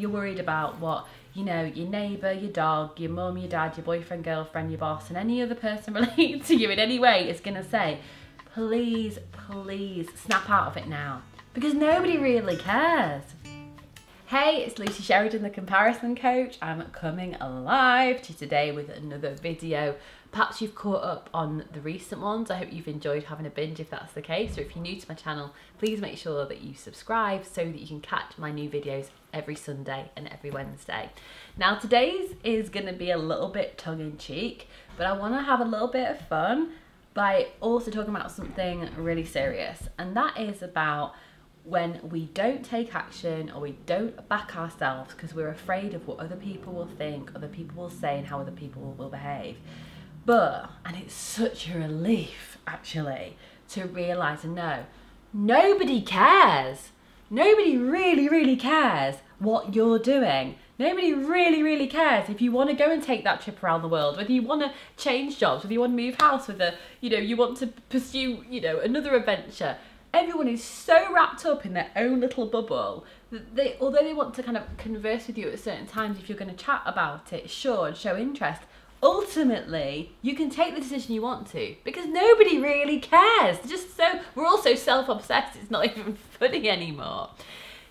you're worried about what, you know, your neighbour, your dog, your mum, your dad, your boyfriend, girlfriend, your boss, and any other person related to you in any way is going to say, please, please snap out of it now, because nobody really cares. Hey, it's Lucy Sheridan, the Comparison Coach. I'm coming alive to today with another video. Perhaps you've caught up on the recent ones. I hope you've enjoyed having a binge if that's the case. Or if you're new to my channel, please make sure that you subscribe so that you can catch my new videos every Sunday and every Wednesday. Now today's is gonna be a little bit tongue-in-cheek, but I wanna have a little bit of fun by also talking about something really serious. And that is about when we don't take action or we don't back ourselves because we're afraid of what other people will think, other people will say, and how other people will behave. But, and it's such a relief actually, to realise and know, nobody cares. Nobody really, really cares what you're doing. Nobody really, really cares if you want to go and take that trip around the world, whether you want to change jobs, whether you want to move house, whether, you know, you want to pursue, you know, another adventure. Everyone is so wrapped up in their own little bubble that they, although they want to kind of converse with you at certain times if you're going to chat about it, sure, and show interest, ultimately you can take the decision you want to because nobody really cares. They're just so, we're all so self-obsessed, it's not even funny anymore.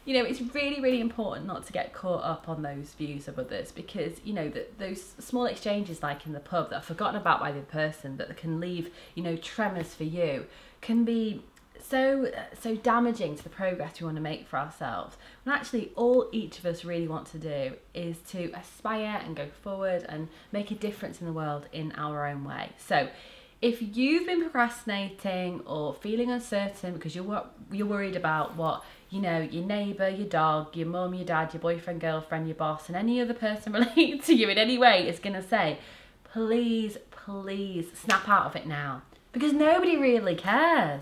You know, it's really, really important not to get caught up on those views of others because, you know, those small exchanges like in the pub that are forgotten about by the person, that can leave, you know, tremors for you, can be so damaging to the progress we want to make for ourselves, when actually all each of us really want to do is to aspire and go forward and make a difference in the world in our own way. So if you've been procrastinating or feeling uncertain because you're worried about what, you know, your neighbour, your dog, your mum, your dad, your boyfriend, girlfriend, your boss, and any other person related to you in any way is going to say, please, please snap out of it now, because nobody really cares.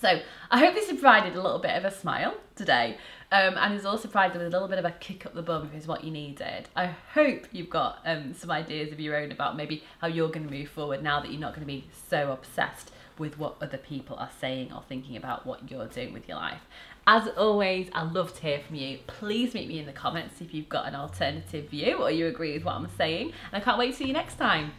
So I hope this has provided a little bit of a smile today, and has also provided with a little bit of a kick up the bum, if it's what you needed. I hope you've got some ideas of your own about maybe how you're going to move forward now that you're not going to be so obsessed with what other people are saying or thinking about what you're doing with your life. As always, I love to hear from you. Please meet me in the comments if you've got an alternative view or you agree with what I'm saying. And I can't wait to see you next time.